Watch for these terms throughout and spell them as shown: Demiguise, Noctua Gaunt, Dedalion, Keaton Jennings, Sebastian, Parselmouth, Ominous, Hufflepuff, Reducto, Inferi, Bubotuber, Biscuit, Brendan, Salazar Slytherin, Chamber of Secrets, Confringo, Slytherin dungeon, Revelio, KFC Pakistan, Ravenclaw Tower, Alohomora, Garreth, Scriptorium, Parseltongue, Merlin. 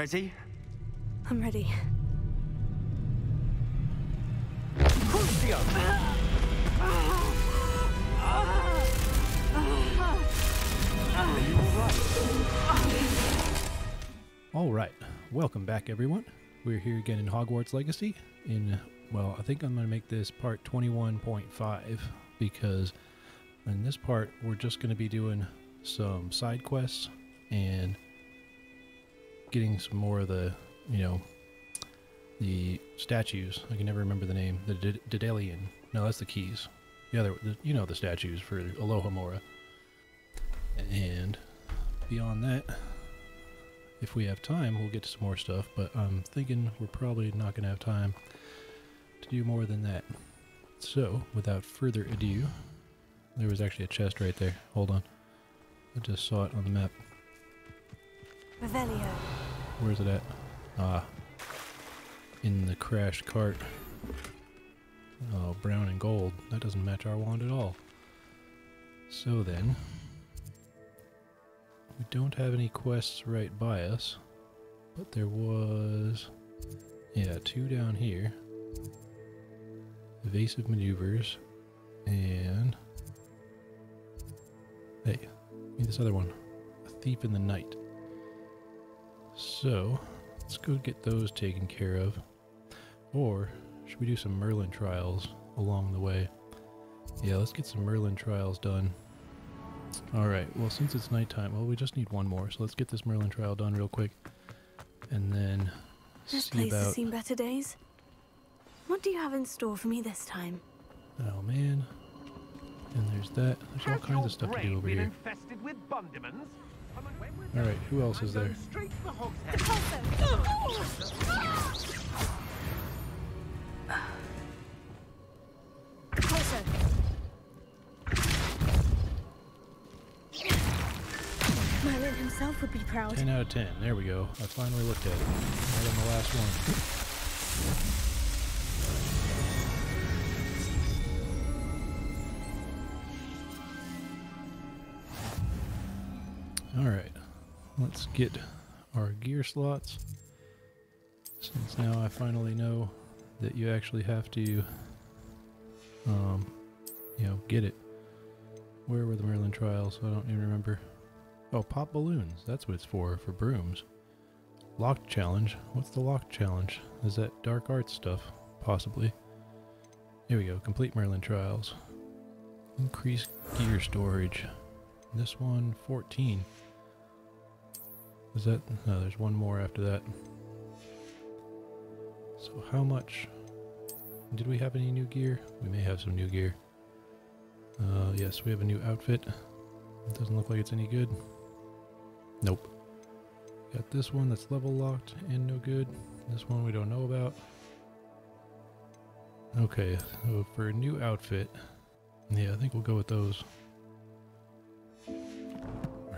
Ready? I'm ready. Alright, welcome back everyone. We're here again in Hogwarts Legacy. Well, I think I'm going to make this part 21.5 because in this part we're just going to be doing some side quests and getting some more of the, the statues. I can never remember the name. The Dedalion. No, that's the keys. The other, the statues for Alohomora. And beyond that, if we have time, we'll get to some more stuff. But I'm thinking we're probably not going to have time to do more than that. So, without further ado, there was actually a chest right there. Hold on. I just saw it on the map. Revelio. Where's it at? Ah. In the crashed cart. Oh, brown and gold. That doesn't match our wand at all. So then, we don't have any quests right by us, but there was, yeah, two down here. Evasive maneuvers, and hey, need this other one. A thief in the night. So, let's go get those taken care of. Or, should we do some Merlin trials along the way? Yeah, let's get some Merlin trials done. Alright, well since it's nighttime, well we just need one more, so let's get this Merlin trial done real quick. And then this place has seen better days. What do you have in store for me this time? Oh man. And there's that. There's all kinds of stuff to do over here. Alright, who else is there? Merlin himself would be proud. 10 out of 10. There we go. I finally looked at it. Right on the last one. Alright, let's get our gear slots, since now I finally know that you actually have to, get it. Where were the Merlin trials? I don't even remember. Oh, pop balloons. That's what it's for brooms. Locked challenge. What's the locked challenge? Is that dark arts stuff? Possibly. Here we go. Complete Merlin trials. Increase gear storage. This one, 14. Is that? No, there's one more after that. So how much? Did we have any new gear? We may have some new gear. Yes, we have a new outfit. It doesn't look like it's any good. Nope. Got this one that's level locked and no good. This one we don't know about. Okay, so for a new outfit, yeah, I think we'll go with those.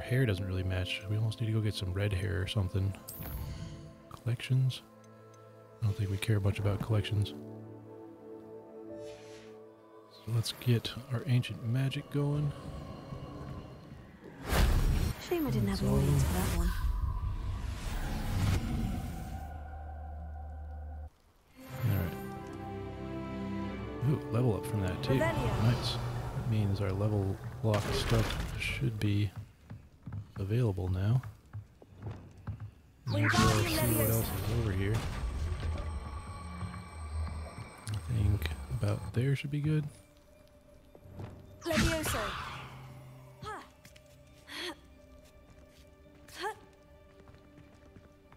Hair doesn't really match. We almost need to go get some red hair or something. Collections? I don't think we care much about collections. So let's get our ancient magic going. Shame I didn't have an audience for that one. Alright. Ooh, level up from that too. Nice. That means our level lock stuff should be available now. Let's see what else is over here. I think about there should be good. Levioso.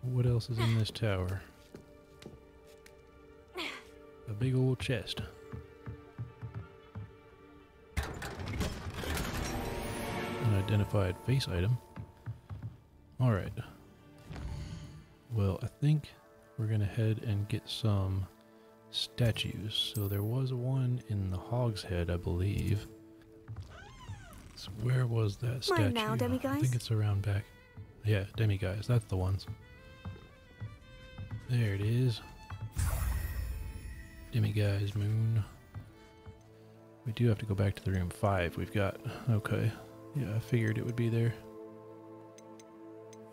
What else is in this tower? A big old chest. Unidentified face item. Alright, well I think we're gonna head and get some statues. So there was one in the Hogshead, I believe. So where was that statue? Mine now, Demiguise. I think it's around back. Yeah, Demiguise, that's the ones. There it is. Demiguise moon. We do have to go back to the room 5 we've got. Okay, yeah, I figured it would be there.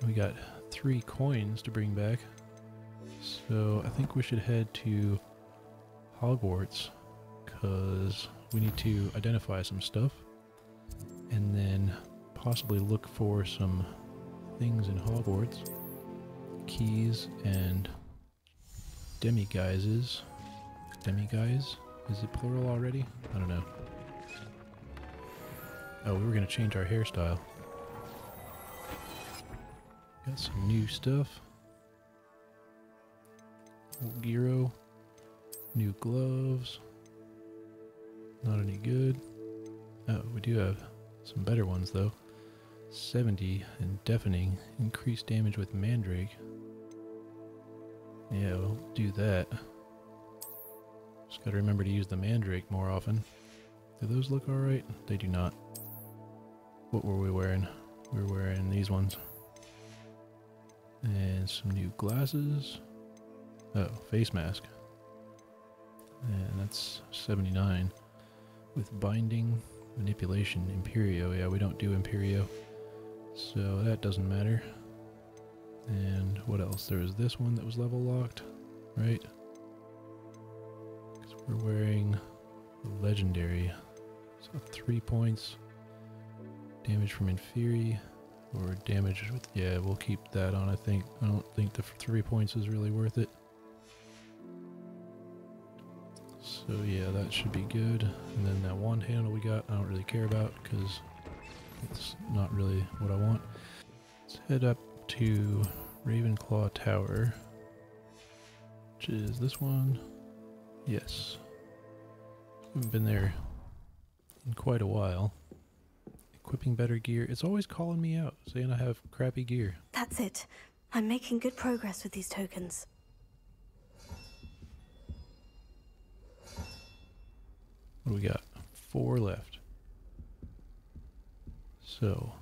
We got 3 coins to bring back. So I think we should head to Hogwarts because we need to identify some stuff and then possibly look for some things in Hogwarts. Keys and demiguises. Demiguise? Is it plural already? I don't know. Oh, we were going to change our hairstyle. Got some new stuff. Old Giro. New gloves. Not any good. Oh, we do have some better ones though. 70 and deafening. Increased damage with mandrake. Yeah, we'll do that. Just gotta remember to use the mandrake more often. Do those look alright? They do not. What were we wearing? We were wearing these ones. And some new glasses. Oh, face mask. And that's 79. With binding, manipulation, Imperio. Yeah, we don't do Imperio. So that doesn't matter. And what else? There was this one that was level locked, right? Because we're wearing the legendary. So 3 points. Damage from Inferi. Or damage with, yeah, we'll keep that on, I think. I don't think the 3 points is really worth it. So yeah, that should be good. And then that wand handle we got, I don't really care about because it's not really what I want. Let's head up to Ravenclaw Tower, which is this one. Yes. Haven't been there in quite a while. Equipping better gear. It's always calling me out, saying I have crappy gear. That's it. I'm making good progress with these tokens. What do we got? 4 left. So,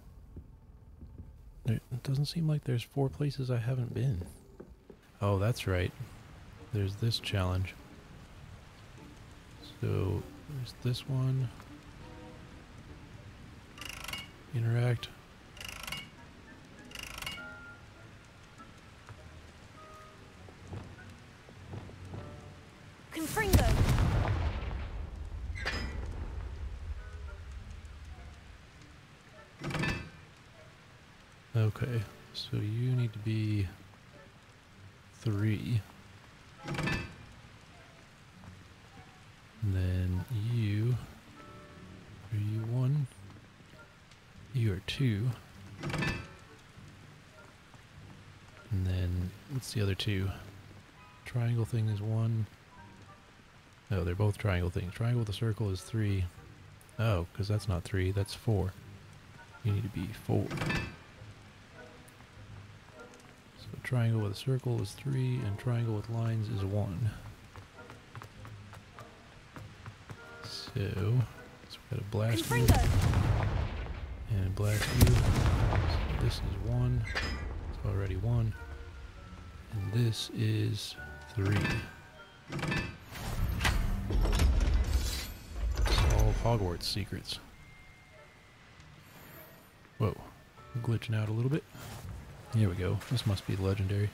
it doesn't seem like there's 4 places I haven't been. Oh, that's right. There's this challenge. So, there's this one. Interact. Confringo. Okay, so you need to be 3. And then you. Are you 1? You are 2. And then, what's the other 2? Triangle thing is 1. No, they're both triangle things. Triangle with a circle is 3. Oh, because that's not 3, that's 4. You need to be 4. So triangle with a circle is 3, and triangle with lines is 1. So we got a blast move. And blast you. So this is 1. It's already 1. And this is 3. Solve Hogwarts secrets. Whoa. I'm glitching out a little bit. Here we go. This must be legendary.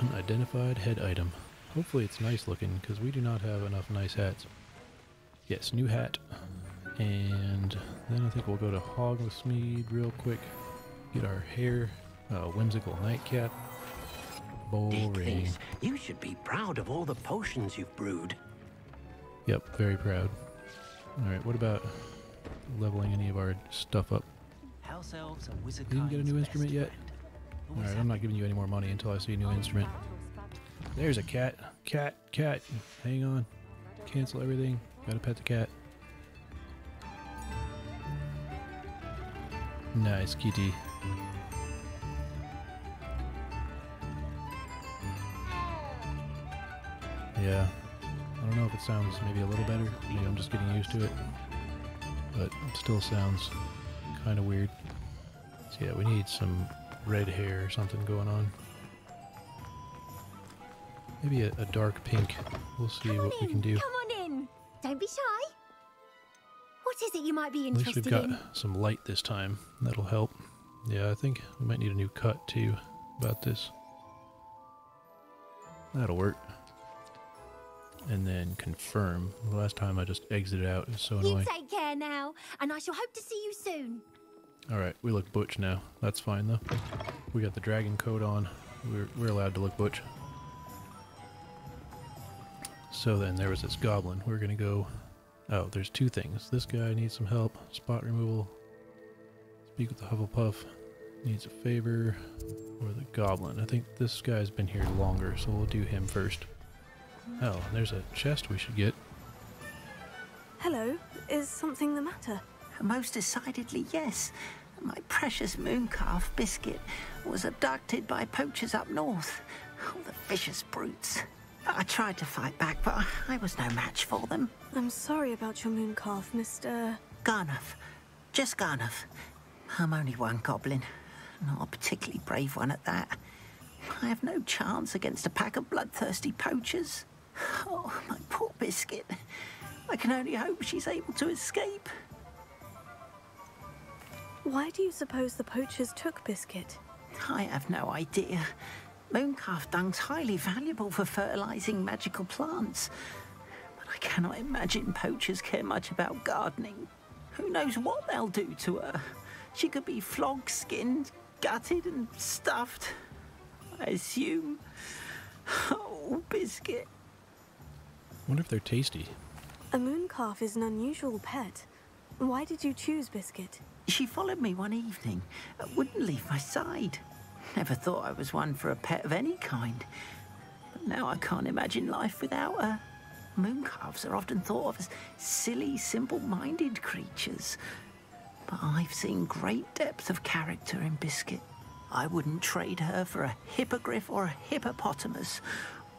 Unidentified head item. Hopefully it's nice looking because we do not have enough nice hats. Yes, new hat. And then I think we'll go to Hogsmeade real quick. Get our hair, whimsical nightcap. Boring. You should be proud of all the potions you've brewed. Yep, very proud. Alright, what about leveling any of our stuff up? House elves and wizard. You didn't get a new instrument yet? Alright, I'm not giving you any more money until I see a new instrument. There's a cat. Cat, cat. Hang on. Cancel everything. Gotta pet the cat. Nice kitty. Yeah. I don't know if it sounds maybe a little better. Maybe I'm just getting used to it. But it still sounds kind of weird. So yeah, we need some red hair or something going on. Maybe a dark pink. We'll see what we can do. Don't be shy. What is it you might be interested in? At least we've got some light this time. That'll help. Yeah, I think we might need a new cut too about this. That'll work. And then confirm. The last time I just exited out. It was so annoying. You take care now, and I shall hope to see you soon. Alright, we look butch now. That's fine though. We got the dragon coat on. We're allowed to look butch. So then there was this goblin. We're gonna go... Oh, there's two things. This guy needs some help. Spot removal. Speak with the Hufflepuff. Needs a favor. Or the goblin. I think this guy's been here longer, so we'll do him first. Oh, there's a chest we should get. Hello. Is something the matter? Most decidedly, yes. My precious mooncalf, Biscuit, was abducted by poachers up north. Oh, the vicious brutes. I tried to fight back, but I was no match for them. I'm sorry about your mooncalf, Mr... Garreth. Just Garreth. I'm only one goblin. Not a particularly brave one at that. I have no chance against a pack of bloodthirsty poachers. Oh, my poor Biscuit. I can only hope she's able to escape. Why do you suppose the poachers took Biscuit? I have no idea. Mooncalf dung's highly valuable for fertilizing magical plants. But I cannot imagine poachers care much about gardening. Who knows what they'll do to her? She could be flogged, skinned, gutted and stuffed, I assume. Oh, Biscuit. I wonder if they're tasty. A mooncalf is an unusual pet. Why did you choose Biscuit? She followed me one evening, wouldn't leave my side. Never thought I was one for a pet of any kind. But now I can't imagine life without her. Mooncalves are often thought of as silly, simple-minded creatures. But I've seen great depth of character in Biscuit. I wouldn't trade her for a hippogriff or a hippopotamus,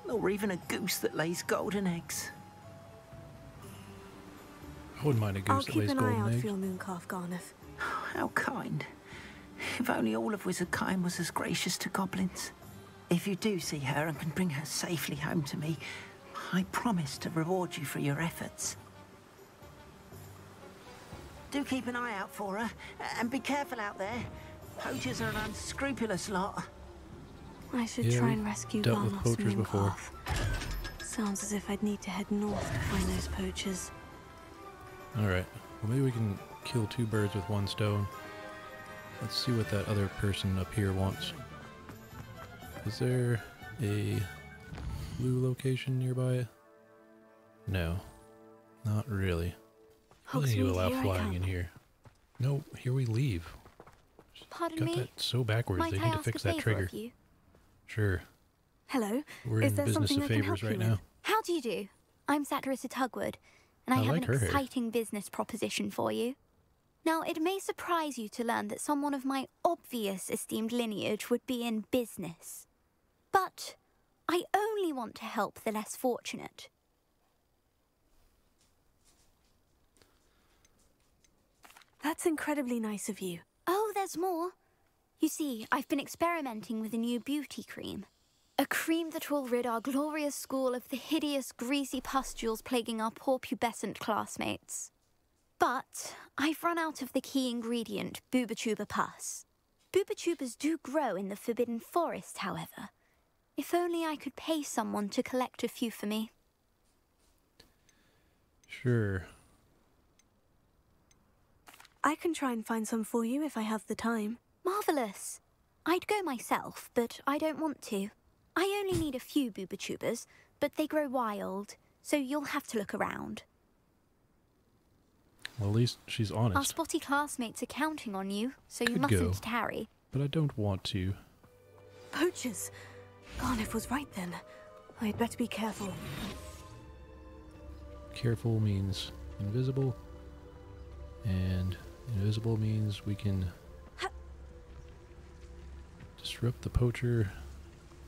or even a goose that lays golden eggs. I wouldn't mind a goose that lays golden eggs. I'll keep an eye out for your mooncalf, Garreth. How kind. If only all of Wizardkind was as gracious to goblins. If you do see her and can bring her safely home to me, I promise to reward you for your efforts. Do keep an eye out for her, and be careful out there. Poachers are an unscrupulous lot. I should try and rescue Garneth's mooncalf. Sounds as if I'd need to head north to find those poachers. Alright, well maybe we can kill two birds with one stone. Let's see what that other person up here wants. Is there a blue location nearby? No. Not really. Really need to allow flying in here. No, here we leave. Pardon me? Got that so backwards. Might they need to fix that trigger. Sure. Hello. We're in the business of favors right now. How do you do? I'm Sacharissa Tugwood, and I have an exciting business proposition for you. Now, it may surprise you to learn that someone of my obvious esteemed lineage would be in business. But I only want to help the less fortunate. That's incredibly nice of you. Oh, there's more. You see, I've been experimenting with a new beauty cream. A cream that will rid our glorious school of the hideous, greasy pustules plaguing our poor pubescent classmates. But I've run out of the key ingredient, Bubotuber pus. Bubotubers do grow in the Forbidden Forest, however. If only I could pay someone to collect a few for me. Sure. I can try and find some for you if I have the time. Marvellous. I'd go myself, but I don't want to. I only need a few Bubotubers, but they grow wild, so you'll have to look around. Well, at least she's honest. Our spotty classmates are counting on you, so you mustn't tarry. But I don't want to. Poachers! Garreth was right then. I'd better be careful. Careful means invisible. And invisible means we can disrupt the poacher.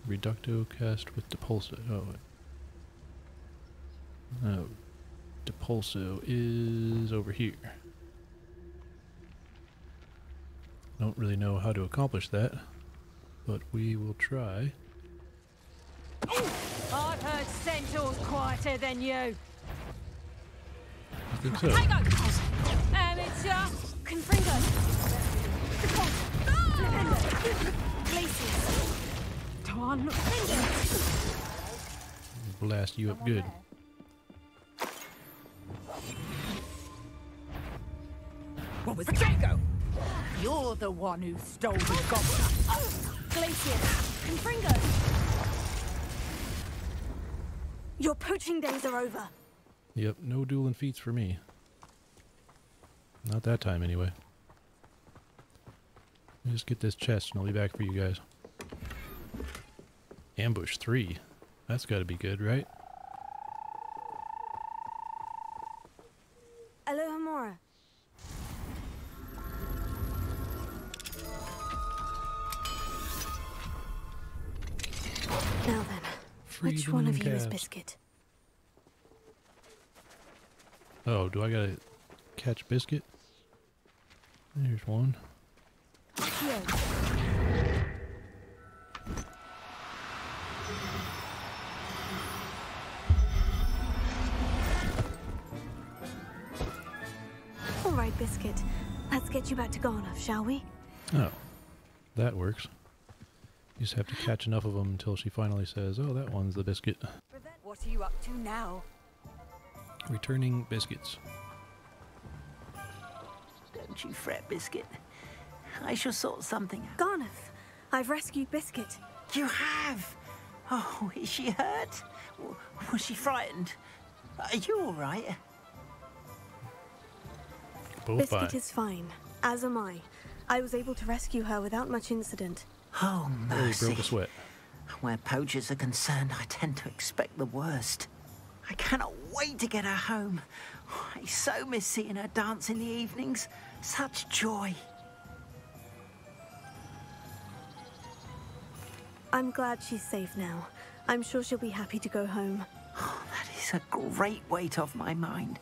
Reducto cast with Depulso. Oh. Depulso is over here. Don't really know how to accomplish that, but we will try. I've heard Centaur's quieter than you. I think so. Amateur! Confringo! Blast you up good. What was Django? You're the one who stole the goblin. Glacius and Fringo. Your poaching days are over. Yep, no dueling feats for me. Not that time anyway. Let me just get this chest and I'll be back for you guys. Ambush 3. That's got to be good, right? Alohomora. Now then, which one of you is Biscuit? Oh, do I gotta catch Biscuit? There's one. Biscuit, let's get you back to Garnath, shall we? Oh, that works. You just have to catch enough of them until she finally says, oh, that one's the Biscuit. What are you up to now? Returning biscuits. Don't you fret, Biscuit. I shall sort something out. Garnath, I've rescued Biscuit. You have? Oh, is she hurt? Was she frightened? Are you all right? Biscuit is fine, as am I. I was able to rescue her without much incident. Oh, mercy. Broke a sweat. Where poachers are concerned, I tend to expect the worst. I cannot wait to get her home. I so miss seeing her dance in the evenings. Such joy. I'm glad she's safe now. I'm sure she'll be happy to go home. Oh, that is a great weight off my mind.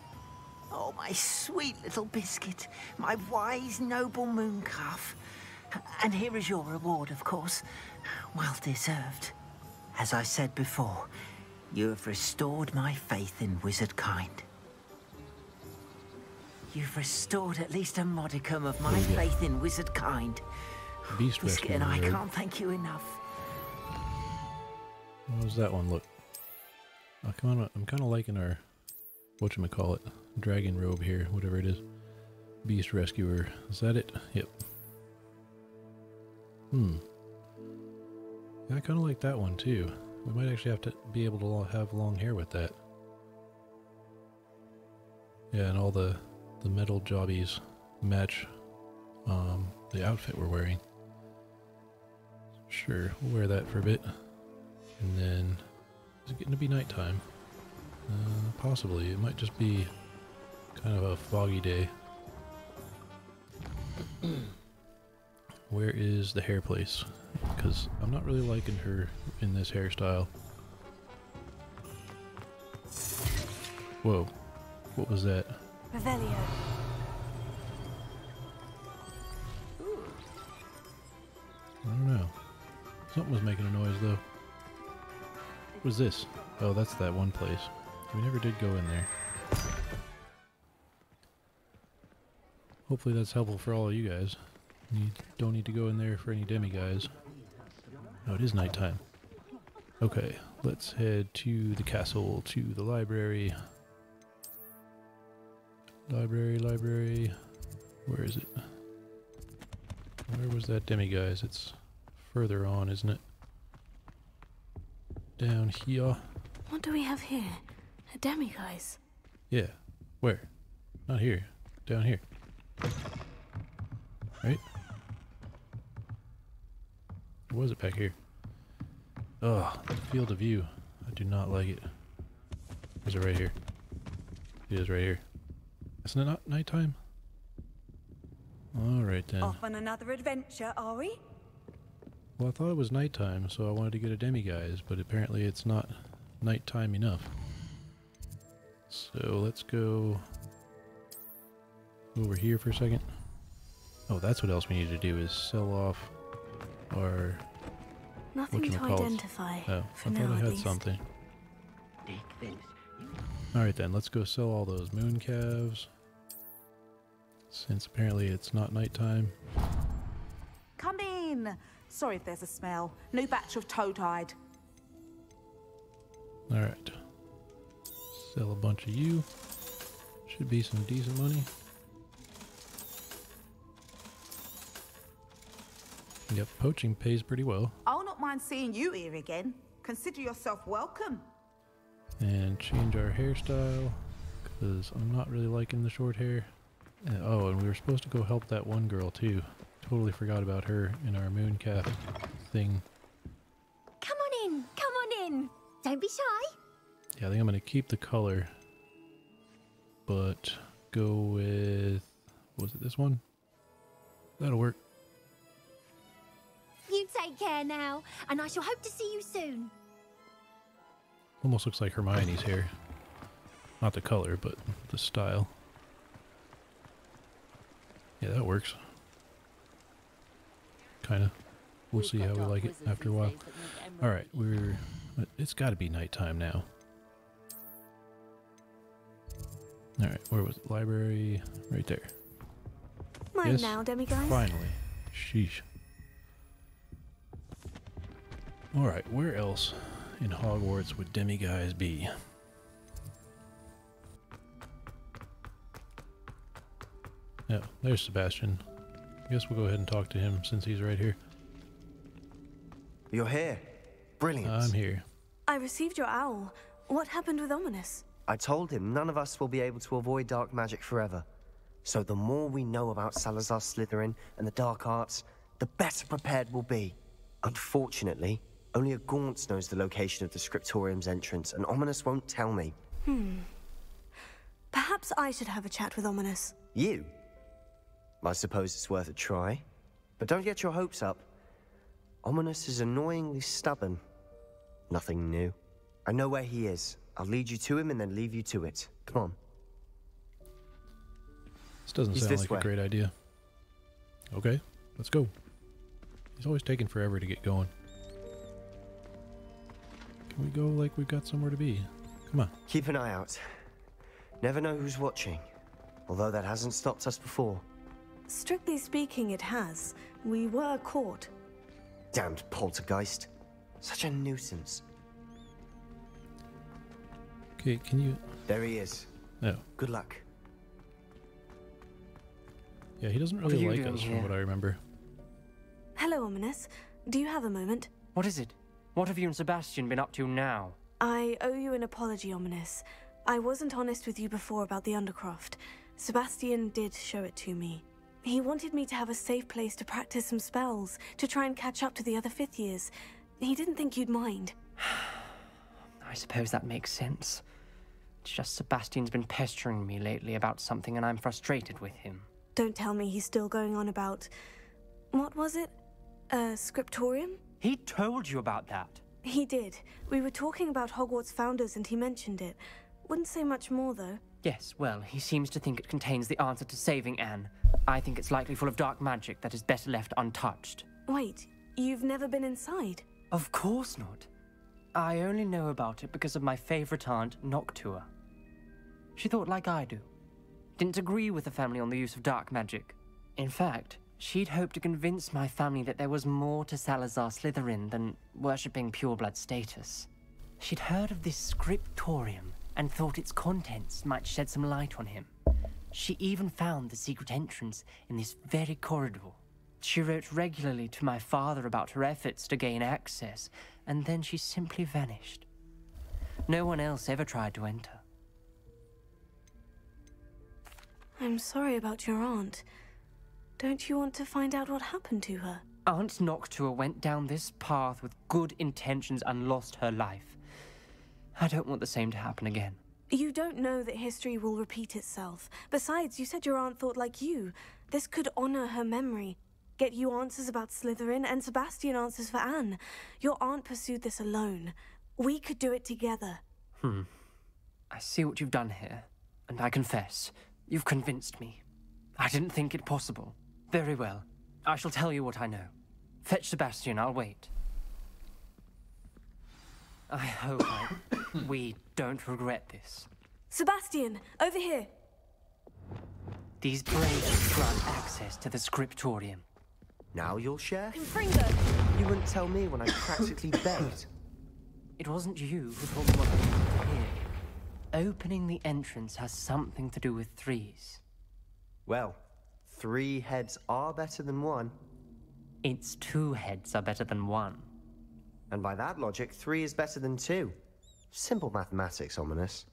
Oh, my sweet little Biscuit, my wise, noble mooncalf. And here is your reward, of course. Well deserved. As I said before, you have restored my faith in wizard kind. You've restored at least a modicum of my faith in wizard kind. Biscuit and I can't thank you enough. What does that one look? Oh, come on, I'm kind of liking our... whatchamacallit. Dragon robe here, whatever it is. Beast rescuer. Is that it? Yep. Yeah, I kind of like that one too. We might actually have to be able to have long hair with that. Yeah, and all the metal jobbies match the outfit we're wearing. Sure, we'll wear that for a bit. And then, is it getting to be nighttime? Possibly. It might just be kind of a foggy day. Where is the hair place? Because I'm not really liking her in this hairstyle. Whoa. What was that? Revelio. I don't know. Something was making a noise though. What was this? Oh, that's that one place. We never did go in there. Hopefully that's helpful for all of you guys. You don't need to go in there for any demiguise. Oh, it is nighttime. Okay, let's head to the castle, to the library. Library. Where is it? Where was that demiguise? It's further on, isn't it? Down here. What do we have here? A demiguise? Yeah. Where? Not here. Down here. Right? Or was it back here? Oh, the field of view. I do not like it. Is it right here? It is right here. Isn't it not nighttime? Alright then. Off on another adventure, are we? Well, I thought it was nighttime, so I wanted to get a demiguise, but apparently it's not nighttime enough. So let's go over here for a second. Oh, that's what else we need to do is sell off our... Nothing to identify. Oh, I thought I had something. Alright then, let's go sell all those moon calves. Since apparently it's not nighttime. in. Sorry if there's a smell. New batch of toad-hide. Alright. Sell a bunch of you. Should be some decent money. Yep, poaching pays pretty well. I'll not mind seeing you here again. Consider yourself welcome. And change our hairstyle, because I'm not really liking the short hair. And, oh, and we were supposed to go help that one girl too. Totally forgot about her in our mooncalf thing. Come on in, come on in. Don't be shy. Yeah, I think I'm going to keep the color, but go with, was it this one? That'll work. You take care now, and I shall hope to see you soon. Almost looks like Hermione's hair. Not the color, but the style. Yeah, that works. Kinda. We'll see how we like it after a while. Alright, we're... It's gotta be nighttime now. Alright, where was it? Library? Right there. Mine now, Demiguise. Finally. Sheesh. Alright, where else in Hogwarts would Demiguise be? Yeah, oh, there's Sebastian. I guess we'll go ahead and talk to him since he's right here. You're here. Brilliant. I'm here. I received your owl. What happened with Ominous? I told him none of us will be able to avoid dark magic forever. So the more we know about Salazar Slytherin and the dark arts, the better prepared we'll be. Unfortunately, only a Gaunt knows the location of the Scriptorium's entrance, and Ominous won't tell me. Perhaps I should have a chat with Ominous. You? I suppose it's worth a try. But don't get your hopes up. Ominous is annoyingly stubborn. Nothing new. I know where he is. I'll lead you to him and then leave you to it. Come on. This doesn't sound like a great idea. Okay, let's go. He's always taking forever to get going. Can we go like we've got somewhere to be? Come on. Keep an eye out. Never know who's watching. Although that hasn't stopped us before. Strictly speaking, it has. We were caught. Damned poltergeist. Such a nuisance. Okay, can you... There he is. Oh. Good luck. Yeah, he doesn't really like us from what I remember. Hello, Ominous. Do you have a moment? What is it? What have you and Sebastian been up to now? I owe you an apology, Ominous. I wasn't honest with you before about the Undercroft. Sebastian did show it to me. He wanted me to have a safe place to practice some spells, to try and catch up to the other fifth years. He didn't think you'd mind. I suppose that makes sense. It's just Sebastian's been pestering me lately about something and I'm frustrated with him. Don't tell me he's still going on about... What was it? Scriptorium? He told you about that. He did. We were talking about Hogwarts founders and he mentioned it. Wouldn't say much more, though. Yes, well, he seems to think it contains the answer to saving Anne. I think it's likely full of dark magic that is better left untouched. Wait, you've never been inside? Of course not. I only know about it because of my favorite aunt, Noctua. She thought like I do. Didn't agree with the family on the use of dark magic. In fact, she'd hoped to convince my family that there was more to Salazar Slytherin than worshipping pureblood status. She'd heard of this scriptorium and thought its contents might shed some light on him. She even found the secret entrance in this very corridor. She wrote regularly to my father about her efforts to gain access, and then she simply vanished. No one else ever tried to enter. I'm sorry about your aunt. Don't you want to find out what happened to her? Aunt Noctua went down this path with good intentions and lost her life. I don't want the same to happen again. You don't know that history will repeat itself. Besides, you said your aunt thought like you. This could honor her memory. Get you answers about Slytherin and Sebastian answers for Anne. Your aunt pursued this alone. We could do it together. I see what you've done here. And I confess, you've convinced me. I didn't think it possible. Very well. I shall tell you what I know. Fetch Sebastian, I'll wait. I hope we don't regret this. Sebastian, over here! These braves grant access to the Scriptorium. Now you'll share? You wouldn't tell me when I practically begged. It wasn't you who told me what I wanted to hear. Opening the entrance has something to do with threes. Well, three heads are better than one. It's two heads are better than one. And by that logic, three is better than two. Simple mathematics, Ominous.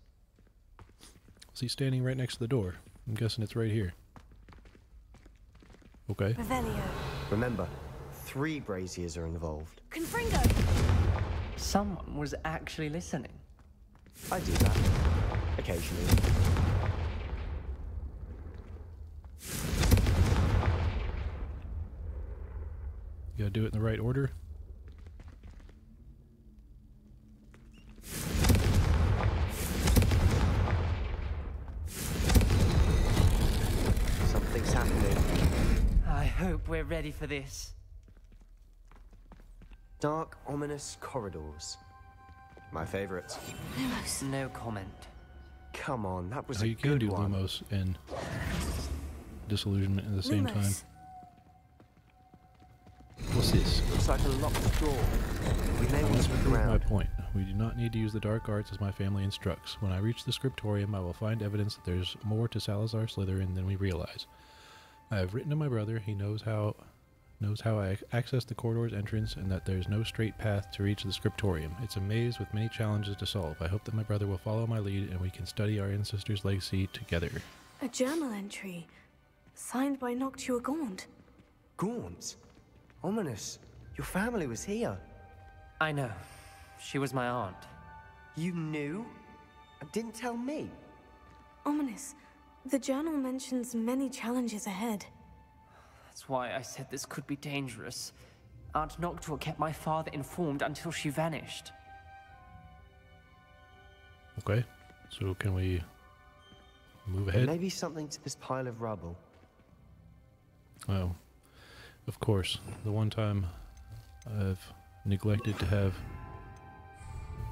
Is he standing right next to the door? I'm guessing it's right here. Okay. Revelio. Remember, three braziers are involved. Confringo! Someone was actually listening. I do that. Occasionally. You gotta do it in the right order. Something's happening. I hope we're ready for this. Dark, ominous corridors. My favorite. Lumos. No comment. Come on, that was a good one. You can do Lumos and Disillusionment at the same time. What's this? Looks like a locked door. We may want to look around. My point. We do not need to use the dark arts as my family instructs. When I reach the Scriptorium, I will find evidence that there's more to Salazar Slytherin than we realize. I have written to my brother. He knows how I access the corridor's entrance and that there's no straight path to reach the Scriptorium. It's a maze with many challenges to solve. I hope that my brother will follow my lead and we can study our ancestors' legacy together. A journal entry, signed by Noctua Gaunt. Gaunt? Ominous, your family was here. I know. She was my aunt. You knew? And didn't tell me? Ominous, the journal mentions many challenges ahead. That's why I said this could be dangerous. Aunt Noctua kept my father informed until she vanished. Okay, so can we move ahead? Maybe something to this pile of rubble. Oh, of course. The one time I've neglected to have...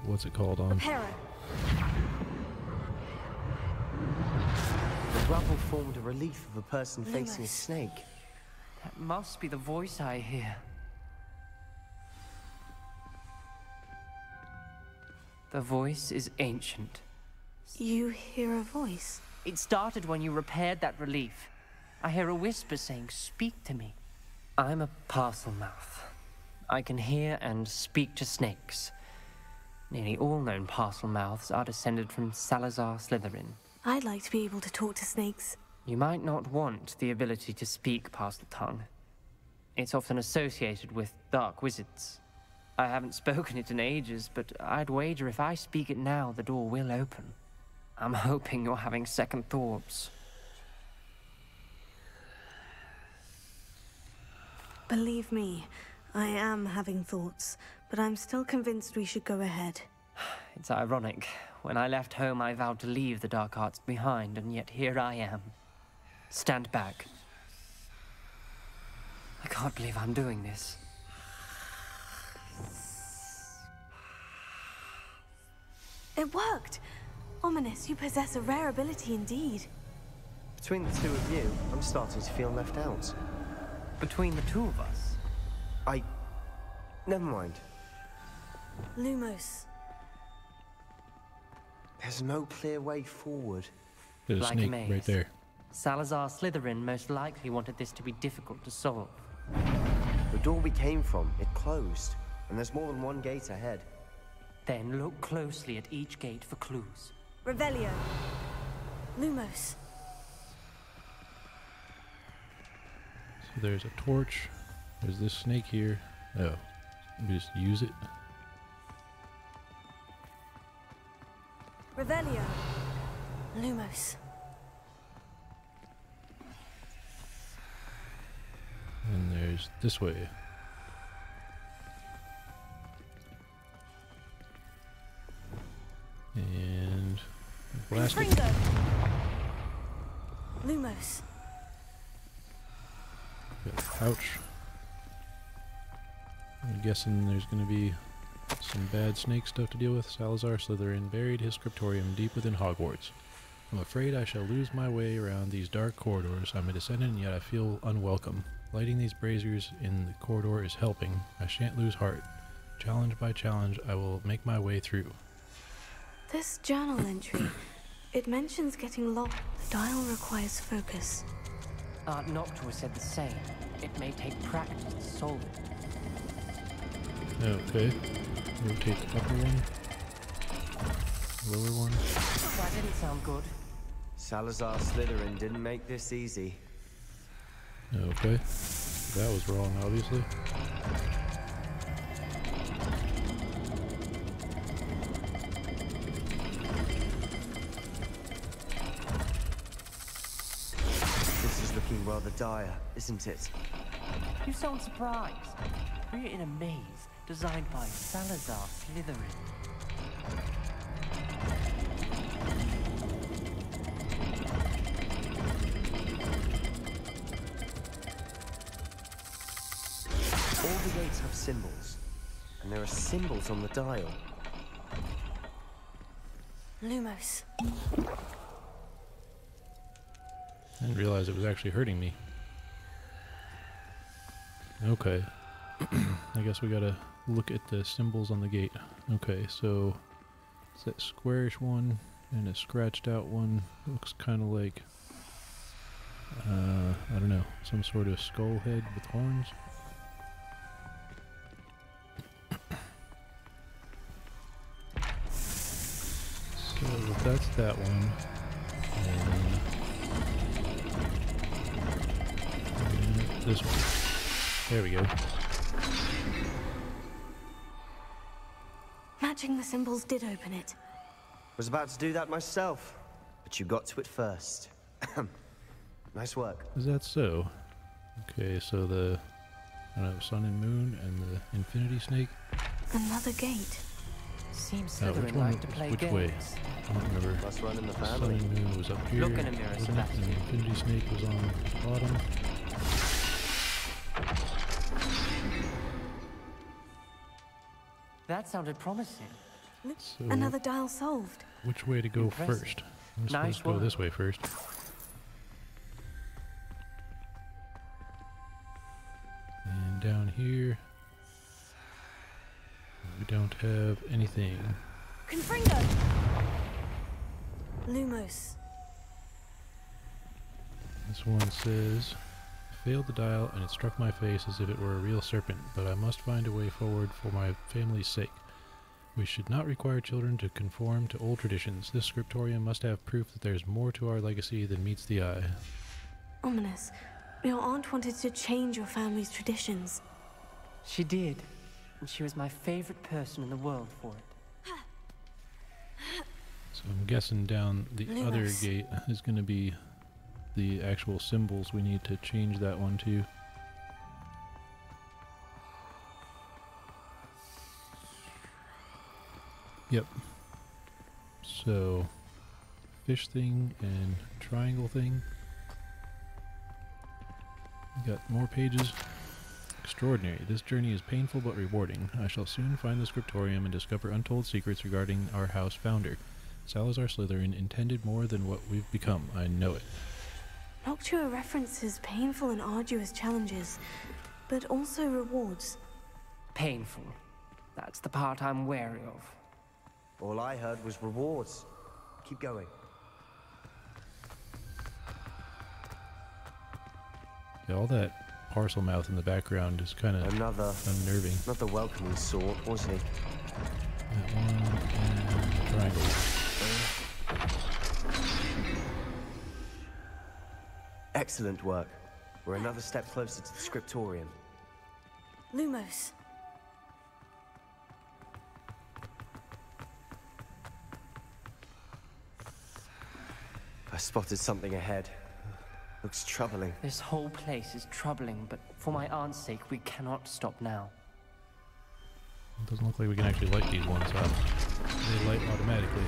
What's it called on? Repara. The rubble formed a relief of a person facing a snake. That must be the voice I hear. The voice is ancient. You hear a voice? It started when you repaired that relief. I hear a whisper saying, "Speak to me." I'm a Parselmouth. I can hear and speak to snakes. Nearly all known Parselmouths are descended from Salazar Slytherin. I'd like to be able to talk to snakes. You might not want the ability to speak Parseltongue. It's often associated with dark wizards. I haven't spoken it in ages, but I'd wager if I speak it now, the door will open. I'm hoping you're having second thoughts. Believe me, I am having thoughts, but I'm still convinced we should go ahead. It's ironic. When I left home, I vowed to leave the dark arts behind, and yet here I am. Stand back. I can't believe I'm doing this. It worked! Ominous, you possess a rare ability indeed. Between the two of you, I'm starting to feel left out. Between the two of us? Never mind. Lumos. There's no clear way forward. There's a snake right there. Salazar Slytherin most likely wanted this to be difficult to solve. The door we came from, it closed, and there's more than one gate ahead. Then look closely at each gate for clues. Revelio. Lumos. So there's a torch. There's this snake here. Oh, let me just use it. Revelio. Lumos. And there's this way. And blast it. Lumos. Got a pouch. I'm guessing there's going to be some bad snake stuff to deal with. Salazar Slytherin buried his scriptorium deep within Hogwarts. I'm afraid I shall lose my way around these dark corridors. I'm a descendant, and yet I feel unwelcome. Lighting these braziers in the corridor is helping. I shan't lose heart. Challenge by challenge, I will make my way through. This journal entry, it mentions getting locked. The dial requires focus. Aunt Noctua said the same. It may take practice to solve it. Okay. Rotate the upper one. Lower one. That didn't sound good. Salazar Slytherin didn't make this easy. Okay. That was wrong, obviously. Rather dire, isn't it? You sound surprised. We're in a maze designed by Salazar Slytherin. All the gates have symbols, and there are symbols on the dial. Lumos. I didn't realize it was actually hurting me. Okay. I guess we gotta look at the symbols on the gate. Okay, so it's that squarish one and a scratched out one. It looks kind of like, I don't know, some sort of skull head with horns. So that's that one. This one. There we go. Matching the symbols did open it. Was about to do that myself, but you got to it first. Nice work. Is that so? Okay, so the sun and moon and the infinity snake. Another gate. Seems Slytherin like to play games. Which way? I don't remember. Let's run in the family. Sun and moon was up here. Look in the mirror, Sebastian. And the infinity snake was on the bottom. That sounded promising. So another dial solved. Which way to go first? I'm supposed to go this way first. And down here, we don't have anything. Confringo. Lumos. This one says, failed the dial and it struck my face as if it were a real serpent, but I must find a way forward for my family's sake. We should not require children to conform to old traditions. This scriptorium must have proof that there's more to our legacy than meets the eye. Ominous, your aunt wanted to change your family's traditions. She did, and she was my favorite person in the world for it. So I'm guessing down the other gate is going to be the actual symbols. We need to change that one to. Yep. So, fish thing and triangle thing. We got more pages. Extraordinary. This journey is painful but rewarding. I shall soon find the scriptorium and discover untold secrets regarding our house founder. Salazar Slytherin intended more than what we've become. I know it. Noctua references painful and arduous challenges, but also rewards. Painful. That's the part I'm wary of. All I heard was rewards. Keep going. Yeah, all that Parselmouth in the background is kind of unnerving. Not the welcoming sort, was he? That one and triangle. Excellent work. We're another step closer to the scriptorium. Lumos. I spotted something ahead. Looks troubling. This whole place is troubling, but for my aunt's sake, we cannot stop now. It doesn't look like we can actually light these ones up. They light automatically.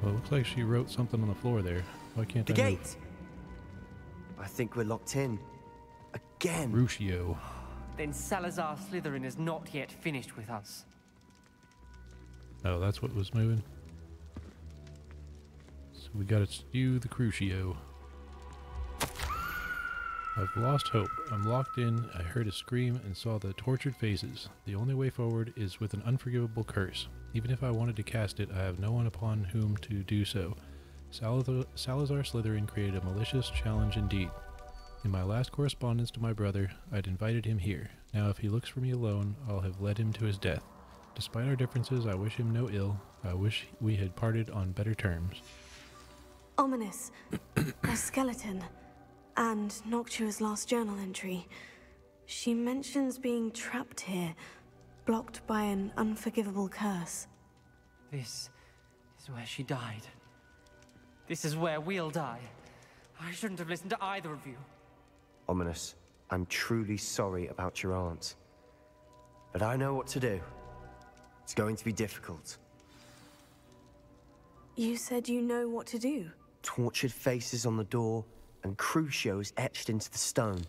Well, it looks like she wrote something on the floor there. Why can't I move? The gate! I think we're locked in. Again! Crucio. Then Salazar Slytherin is not yet finished with us. Oh, that's what was moving? So we gotta stew the Crucio. I've lost hope. I'm locked in. I heard a scream and saw the tortured faces. The only way forward is with an unforgivable curse. Even if I wanted to cast it, I have no one upon whom to do so. Salazar Slytherin created a malicious challenge indeed. In my last correspondence to my brother, I'd invited him here. Now if he looks for me alone, I'll have led him to his death. Despite our differences, I wish him no ill. I wish we had parted on better terms. Ominous. A skeleton. And Noctua's last journal entry. She mentions being trapped here, blocked by an unforgivable curse. This is where she died. This is where we'll die. I shouldn't have listened to either of you. Ominous, I'm truly sorry about your aunt. But I know what to do. It's going to be difficult. You said you know what to do? Tortured faces on the door, and Crucio is etched into the stone.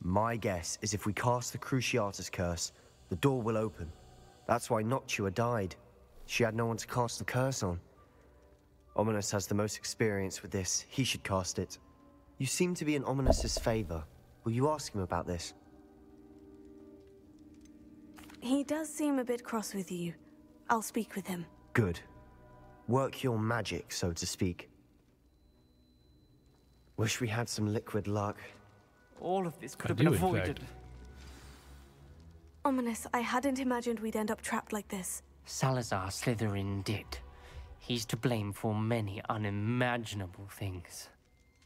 My guess is if we cast the Cruciatus Curse, the door will open. That's why Noctua died. She had no one to cast the curse on. Ominous has the most experience with this. He should cast it. You seem to be in Ominous's favor. Will you ask him about this? He does seem a bit cross with you. I'll speak with him. Good. Work your magic, so to speak. Wish we had some liquid luck. All of this could have been avoided. Ominous, I hadn't imagined we'd end up trapped like this. Salazar Slytherin did. He's to blame for many unimaginable things.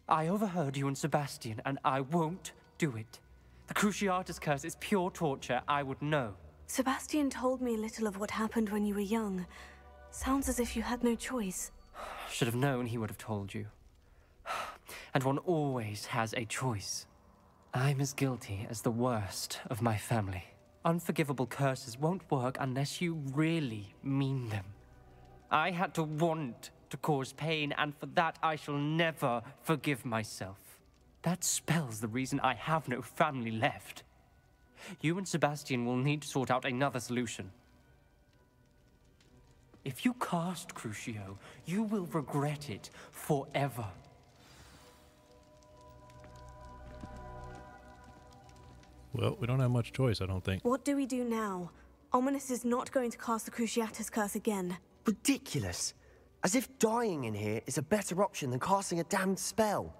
I overheard you and Sebastian, and I won't do it. The Cruciatus Curse is pure torture. I would know. Sebastian told me little of what happened when you were young. Sounds as if you had no choice. Should have known he would have told you. And one always has a choice. I'm as guilty as the worst of my family. Unforgivable curses won't work unless you really mean them. I had to want to cause pain, and for that I shall never forgive myself. That spells the reason I have no family left. You and Sebastian will need to sort out another solution. If you cast Crucio, you will regret it forever. Well, we don't have much choice, I don't think. What do we do now? Ominous is not going to cast the Cruciatus Curse again. Ridiculous! As if dying in here is a better option than casting a damned spell.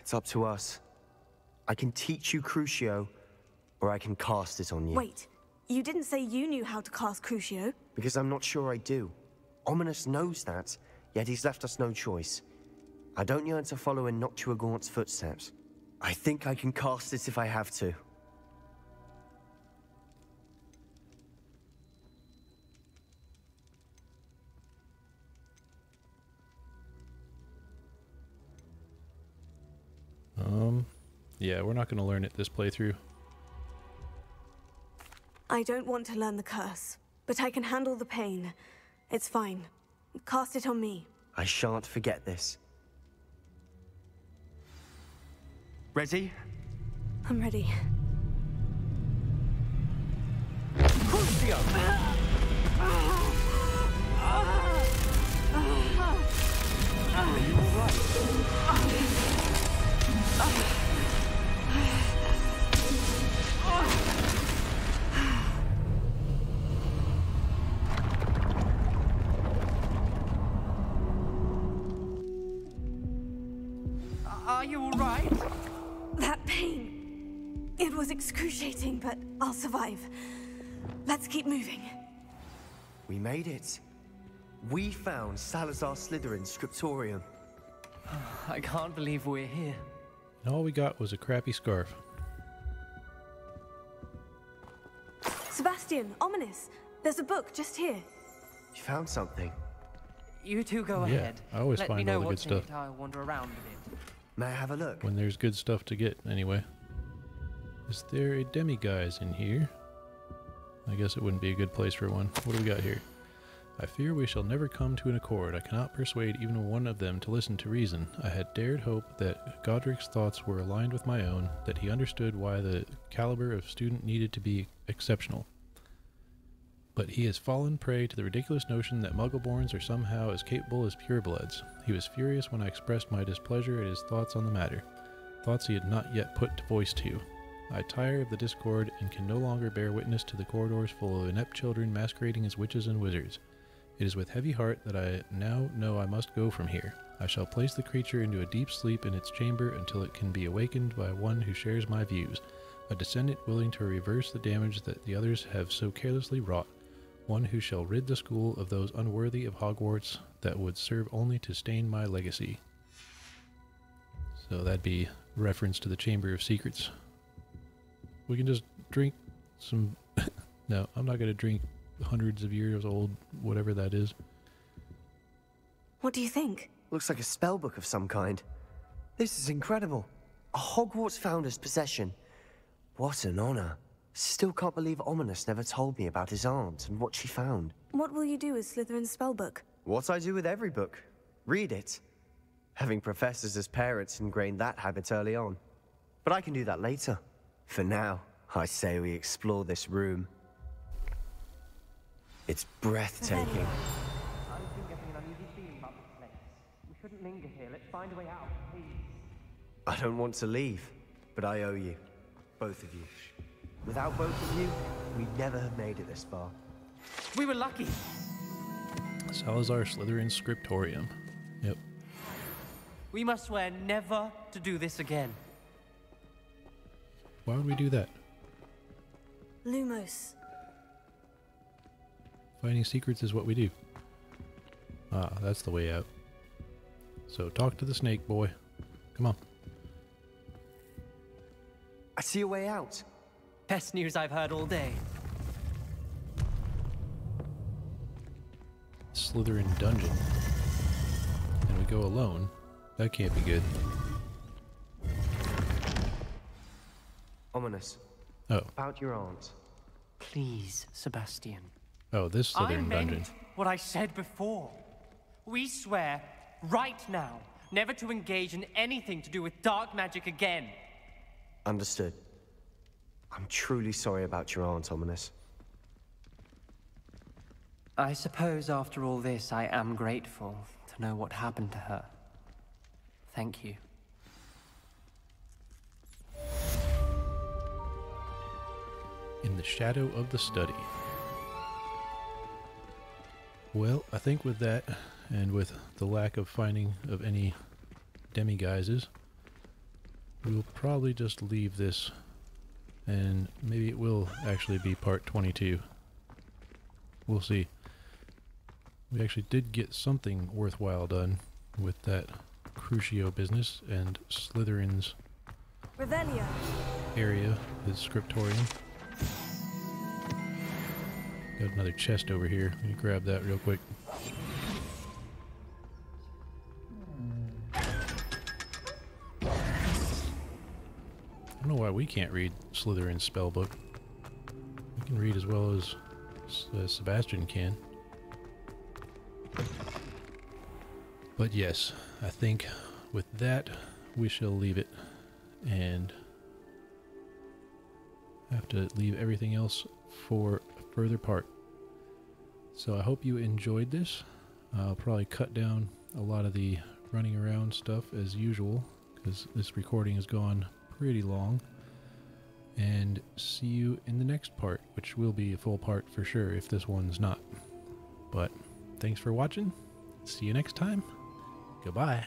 It's up to us. I can teach you Crucio, or I can cast it on you. Wait, you didn't say you knew how to cast Crucio? Because I'm not sure I do. Ominous knows that, yet he's left us no choice. I don't yearn to follow in Noctua Gaunt's footsteps. I think I can cast it if I have to. Yeah, we're not going to learn it this playthrough. I don't want to learn the curse, but I can handle the pain. It's fine. Cast it on me. I shan't forget this. Ready? I'm ready. Crucio! Are you all right? Are you all right? That pain, it was excruciating, but I'll survive. Let's keep moving. We made it. We found Salazar Slytherin's Scriptorium. I can't believe we're here. And all we got was a crappy scarf. Sebastian, Ominous, there's a book just here. You found something. You two go ahead. I always find all the good stuff. I'll wander around a bit. May I have a look? When there's good stuff to get, anyway. Is there a demiguise in here? I guess it wouldn't be a good place for one. What do we got here? I fear we shall never come to an accord. I cannot persuade even one of them to listen to reason. I had dared hope that Godric's thoughts were aligned with my own, that he understood why the caliber of student needed to be exceptional. But he has fallen prey to the ridiculous notion that Muggleborns are somehow as capable as purebloods. He was furious when I expressed my displeasure at his thoughts on the matter. thoughts he had not yet put voice to. I tire of the discord and can no longer bear witness to the corridors full of inept children masquerading as witches and wizards. It is with heavy heart that I now know I must go from here. I shall place the creature into a deep sleep in its chamber until it can be awakened by one who shares my views, a descendant willing to reverse the damage that the others have so carelessly wrought, one who shall rid the school of those unworthy of Hogwarts that would serve only to stain my legacy. So that'd be reference to the Chamber of Secrets. We can just drink some... No, I'm not going to drink hundreds of years old, whatever that is. What do you think? Looks like a spell book of some kind. This is incredible. A Hogwarts founder's possession. What an honor. Still can't believe Ominous never told me about his aunt and what she found. What will you do with Slytherin's spellbook? What I do with every book. Read it. Having professors as parents ingrained that habit early on. But I can do that later. For now, I say we explore this room. It's breathtaking. I've been getting an uneasy feeling about this place. We shouldn't linger here. Let's find a way out, please. I don't want to leave, but I owe you. Both of you. Without both of you, we'd never have made it this far. We were lucky. Salazar Slytherin Scriptorium. Yep. We must swear never to do this again. Why would we do that? Lumos. Finding secrets is what we do. Ah, that's the way out. So talk to the snake boy. Come on. I see a way out. Best news I've heard all day. Slytherin dungeon. And we go alone. That can't be good. Ominous. Oh. About your aunt. Please, Sebastian. Oh, this Slytherin dungeon. I meant what I said before. We swear, right now, never to engage in anything to do with dark magic again. Understood. I'm truly sorry about your aunt, Ominous. I suppose after all this, I am grateful to know what happened to her. Thank you. In the shadow of the study. Well, I think with that, and with the lack of finding of any demiguises, we'll probably just leave this. And maybe it will actually be part 22. We'll see. We actually did get something worthwhile done with that Crucio business and Slytherin's Revelia area, his Scriptorium. Got another chest over here. Let me grab that real quick. I don't know why we can't read Slytherin's spellbook. We can read as well as Sebastian can. But yes, I think with that we shall leave it and have to leave everything else for a further part. So I hope you enjoyed this. I'll probably cut down a lot of the running around stuff as usual because this recording has gone pretty long, and see you in the next part, which will be a full part for sure if this one's not. But thanks for watching. See you next time. Goodbye.